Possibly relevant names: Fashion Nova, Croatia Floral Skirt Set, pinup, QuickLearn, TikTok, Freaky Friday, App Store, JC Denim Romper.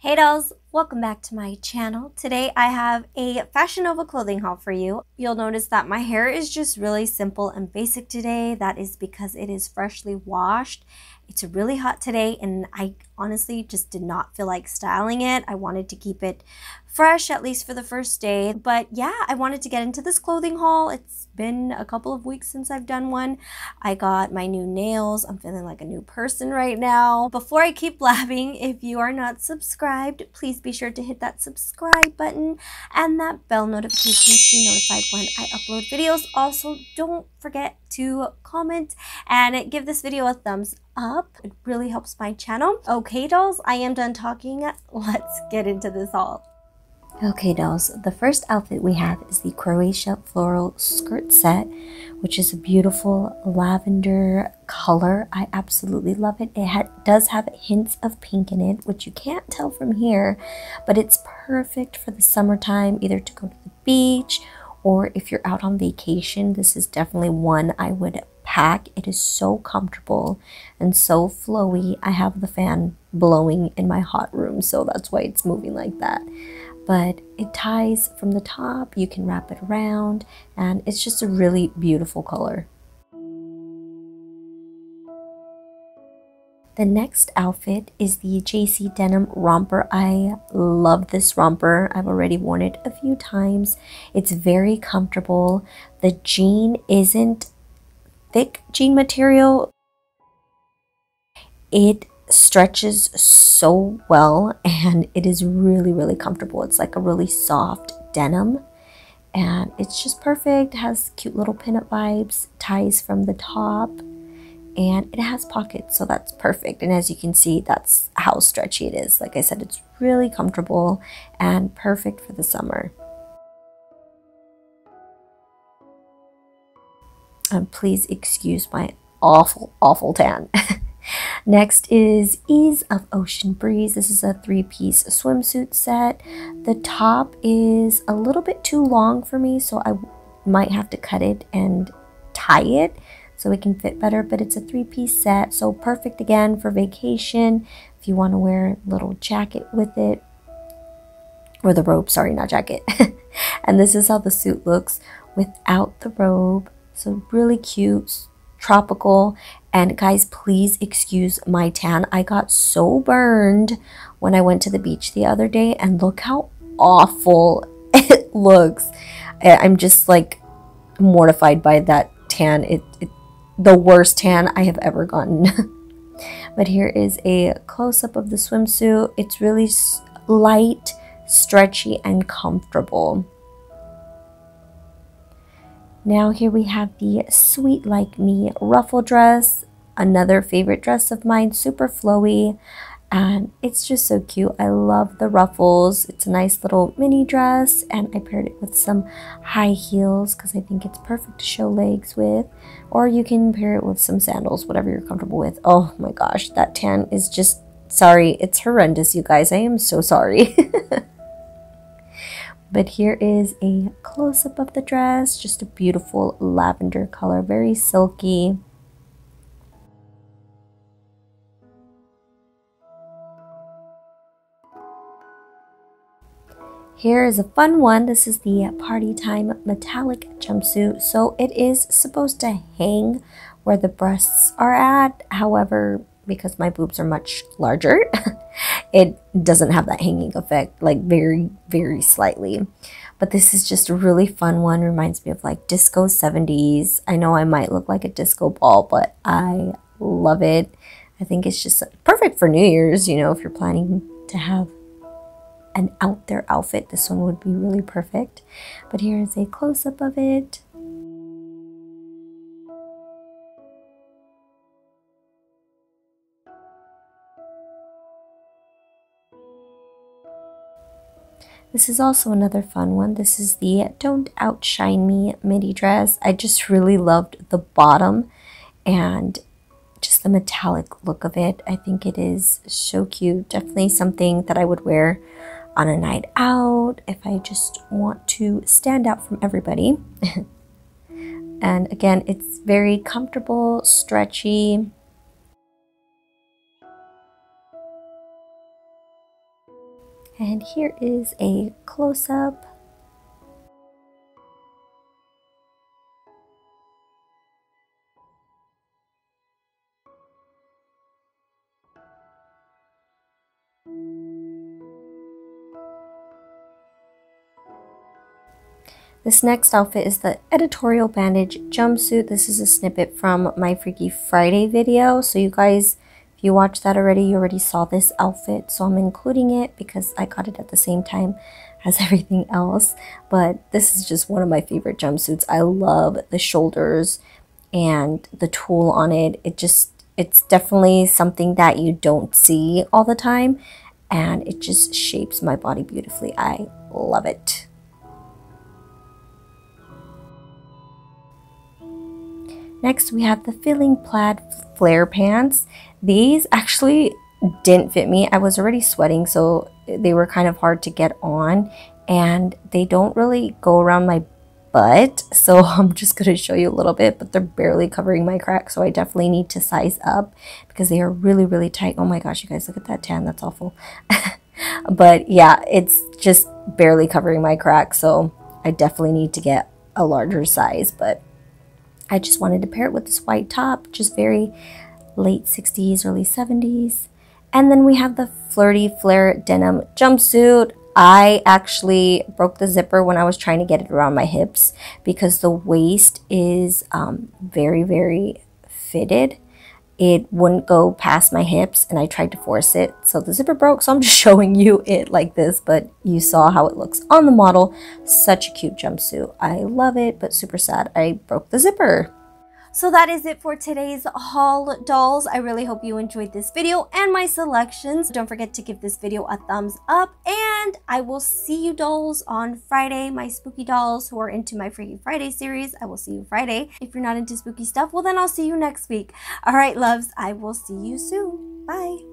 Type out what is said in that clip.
Hey dolls, welcome back to my channel. Today I have a Fashion Nova clothing haul for you. You'll notice that my hair is just really simple and basic today. That is because it is freshly washed. It's really hot today and I honestly just did not feel like styling it. I wanted to keep it fresh, at least for the first day. But yeah, I wanted to get into this clothing haul. It's been a couple of weeks since I've done one. I got my new nails. I'm feeling like a new person right now. Before I keep blabbing, if you are not subscribed, please be sure to hit that subscribe button and that bell notification to be notified when I upload videos. Also, don't forget to comment and give this video a thumbs up. It really helps my channel. Okay dolls, I am done talking. Let's get into this haul. Okay dolls, the first outfit we have is the Croatia Floral Skirt Set, which is a beautiful lavender color. I absolutely love it. It does have hints of pink in it, which you can't tell from here, but it's perfect for the summertime, either to go to the beach or if you're out on vacation. This is definitely one I would pack. It is so comfortable and so flowy. I have the fan blowing in my hot room, so that's why it's moving like that. But it ties from the top, you can wrap it around, and it's just a really beautiful color. The next outfit is the JC Denim Romper. I love this romper. I've already worn it a few times. It's very comfortable. The jean isn't thick jean material. It stretches so well and it is really, really comfortable. It's like a really soft denim and it's just perfect. It has cute little pinup vibes, ties from the top, and it has pockets, so that's perfect. And as you can see, that's how stretchy it is. Like I said, it's really comfortable and perfect for the summer. And please excuse my awful tan. Next is Ease of Ocean Breeze. This is a three-piece swimsuit set. The top is a little bit too long for me, so I might have to cut it and tie it so it can fit better, but it's a three-piece set, so perfect again for vacation. If you want to wear a little jacket with it, or the robe, sorry, not jacket. And this is how the suit looks without the robe. So really cute, tropical. And guys, please excuse my tan. I got so burned when I went to the beach the other day, and look how awful it looks. I'm just like mortified by that tan. It's the worst tan I have ever gotten. But here is a close-up of the swimsuit. It's really light, stretchy, and comfortable. Now here we have the Sweet Like Me ruffle dress, another favorite dress of mine, super flowy, and it's just so cute. I love the ruffles. It's a nice little mini dress, and I paired it with some high heels because I think it's perfect to show legs with, or you can pair it with some sandals, whatever you're comfortable with. Oh my gosh, that tan is just, sorry, it's horrendous, you guys. I am so sorry. But here is a close-up of the dress, just a beautiful lavender color, very silky. Here is a fun one. This is the Party Time metallic jumpsuit. So it is supposed to hang where the breasts are at. However, because my boobs are much larger, it doesn't have that hanging effect, like very, very slightly. But this is just a really fun one. Reminds me of like disco 70s. I know I might look like a disco ball, but I love it. I think it's just perfect for New Year's, you know, if you're planning to have an out there outfit, this one would be really perfect. But here is a close-up of it. This is also another fun one. This is the Don't Outshine Me midi dress. I just really loved the bottom and just the metallic look of it. I think it is so cute. Definitely something that I would wear on a night out if I just want to stand out from everybody. And again, it's very comfortable, stretchy. And here is a close-up. This next outfit is the editorial bandage jumpsuit. This is a snippet from my Freaky Friday video. So you guys, if you watched that already, you already saw this outfit. So I'm including it because I got it at the same time as everything else. But this is just one of my favorite jumpsuits. I love the shoulders and the tulle on it. It's definitely something that you don't see all the time. And it just shapes my body beautifully. I love it. Next, we have the filling plaid flare pants. These actually didn't fit me. I was already sweating, so they were kind of hard to get on, and they don't really go around my butt, so I'm just going to show you a little bit, but they're barely covering my crack, so I definitely need to size up because they are really, really tight. Oh my gosh, you guys, look at that tan. That's awful. But yeah, it's just barely covering my crack, so I definitely need to get a larger size, but I just wanted to pair it with this white top, just very late 60s, early 70s. And then we have the flirty flare denim jumpsuit. I actually broke the zipper when I was trying to get it around my hips because the waist is very, very fitted. It wouldn't go past my hips and I tried to force it. So the zipper broke, so I'm just showing you it like this, but you saw how it looks on the model. Such a cute jumpsuit. I love it, but super sad I broke the zipper. So that is it for today's haul, dolls. I really hope you enjoyed this video and my selections. Don't forget to give this video a thumbs up, and I will see you dolls on Friday. My spooky dolls who are into my Freaky Friday series, I will see you Friday. If you're not into spooky stuff, well then I'll see you next week. All right, loves, I will see you soon. Bye.